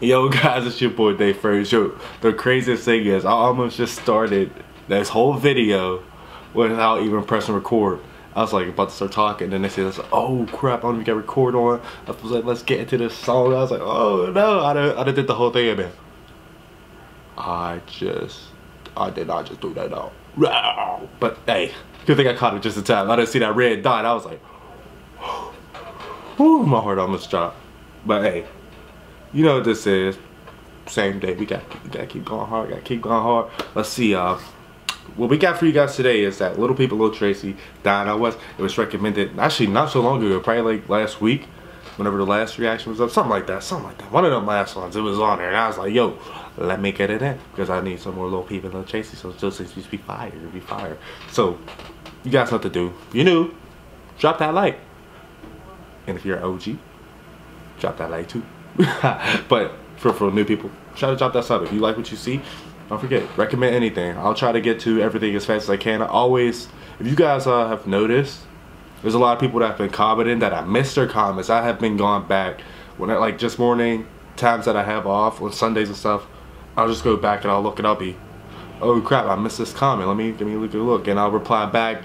Yo guys, it's your boy Dae Fraze. Yo, the craziest thing is I almost just started this whole video without even pressing record. I was like about to start talking, then they said, oh crap, I don't even get record on. I was like, let's get into this song. I was like, oh no, I done did the whole thing in there. I did not just do that now. But hey, good thing I caught it just in time. I didn't see that red dot. I was like, whew, my heart almost dropped. But hey, you know what this is. Same day, we gotta keep going hard, gotta keep going hard. Let's see, what we got for you guys today is that Lil Peep, Lil Tracy, Dying Out West. It was recommended, actually not so long ago, probably like last week, whenever the last reaction was up, something like that. One of them last ones, it was on there, and I was like, yo, let me get it in, because I need some more Lil Peep and Lil Tracy, so just be fire, be fire. So, you guys know what to do. If you're new, drop that like. And if you're an OG, drop that like too. But for new people, try to drop that sub. If you like what you see, don't forget, recommend anything. I'll try to get to everything as fast as I can. I always, if you guys have noticed, there's a lot of people that have been commenting that I missed their comments. I have been going back when I, like just morning, times that I have off on Sundays and stuff, I'll just go back and I'll look and I'll be, oh crap, I missed this comment. Let me look at look, and I'll reply back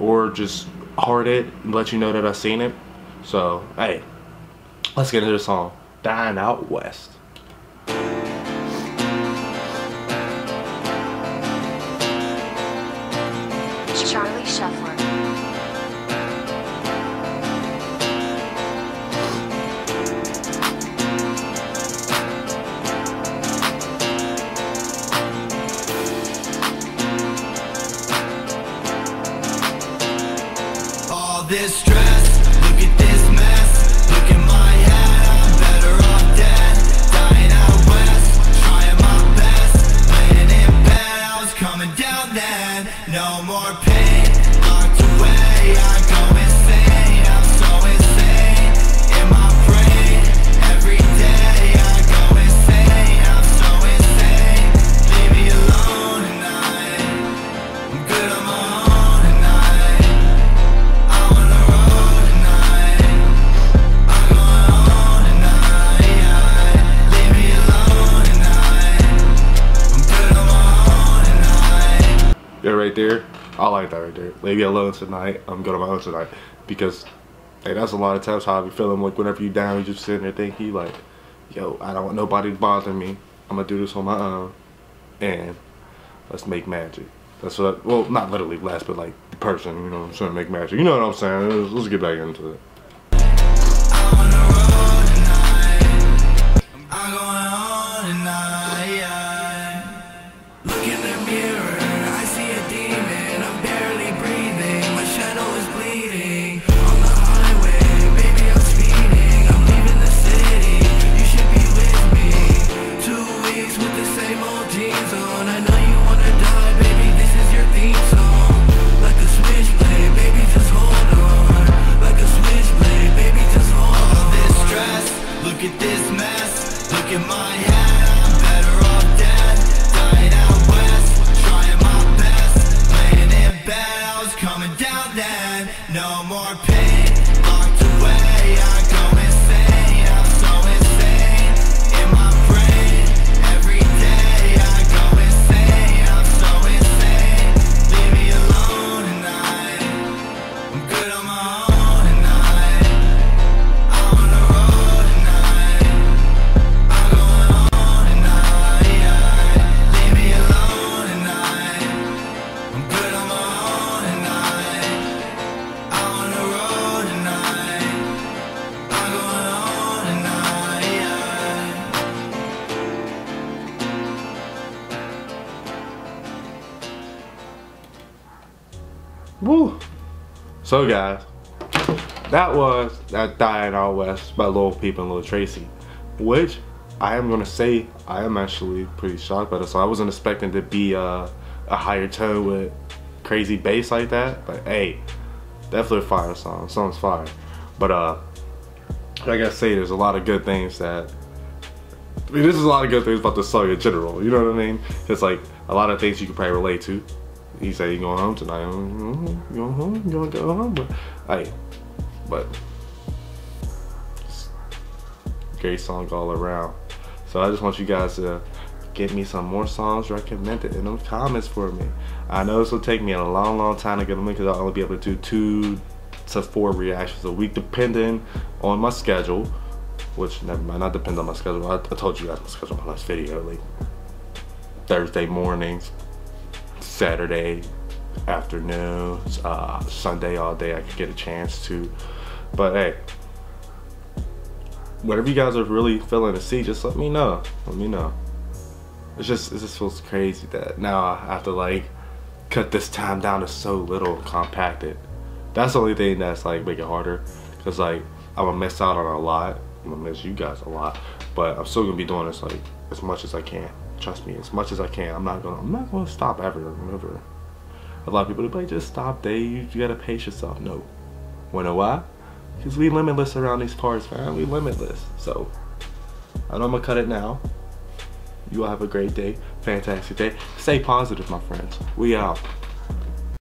or just heart it and let you know that I've seen it. So hey, let's get into the song, Dying Out West. Charlie Shuffler. All this stress. Look at this mess, look at my head, I'm better off dead. Dying out west, trying my best, laying in bed, I was coming down then. No more pain, locked away, I go insane, I'm so insane. In my brain, every day, I go insane, I'm so insane. Leave me alone tonight, I'm good on my own tonight. I'm on the road tonight, I'm going on tonight. Leave me alone tonight, I'm good on my own tonight. Yeah, right there. I like that right there. Leave me alone tonight. I'm going on my own tonight. Because, hey, that's a lot of times how I be feeling. Like, whenever you down, you just sitting there thinking, like, yo, I don't want nobody to bother me. I'm going to do this on my own. And let's make magic. That's what I, well, not literally last, but like the person, you know what I'm saying? Make magic. You know what I'm saying? Let's get back into it. I'm on the road tonight, I'm going on tonight. Look in the mirror, I see a demon, I'm barely breathing, my shadow is bleeding. On the highway, baby I'm speeding, I'm leaving the city, you should be with me. 2 weeks with the same old jeans on, I know you wanna die, baby this is your theme song. Like a switchblade, baby just hold on. Like a switchblade, baby just hold on. All this stress, look at this mess, look at my head, I'm better off dead. Dying out west, trying my best, laying in bed, I was coming down then. No more pain, locked away, I go insane, I'm so insane. In my brain, every day, I go insane, I'm so insane. Leave me alone tonight, I'm good on my own tonight. I'm on the road tonight, I'm going on tonight. Leave me alone tonight, I'm good on my own tonight. I'm on the road tonight, I'm going on tonight. Woo! So guys, that was that Dying Out West by Lil Peep and Lil Tracy, which I am gonna say I am actually pretty shocked by this. So I wasn't expecting to be a higher tone with crazy bass like that, but hey, definitely a fire song. Song's fire. But like I say, there's a lot of good things that there's a lot of good things about this song in general. You know what I mean? It's like a lot of things you can probably relate to. He said he going home tonight. You going home? You gonna go home? But, hey, but great song all around. So I just want you guys to get me some more songs recommended in the comments for me. I know this will take me a long time to get them in because I'll only be able to do 2 to 4 reactions a week depending on my schedule, which never mind, not depend on my schedule. I told you guys my schedule in my last video, like Thursday mornings, Saturday afternoons, Sunday all day I could get a chance to. But hey, whatever you guys are really feeling to see, just let me know. Let me know. It just feels crazy that now I have to like cut this time down to so little, compacted. That's the only thing that's like make it harder, cause like I'm gonna miss out on a lot. I'm gonna miss you guys a lot, but I'm still gonna be doing this like as much as I can. Trust me, as much as I can. I'm not gonna stop ever. Remember, a lot of people are like, just stop, Dae. You gotta pace yourself. No, wanna why? Cause we limitless around these parts, man. We limitless. So I know I'm gonna cut it now. You all have a great day, fantastic day. Stay positive, my friends. We out.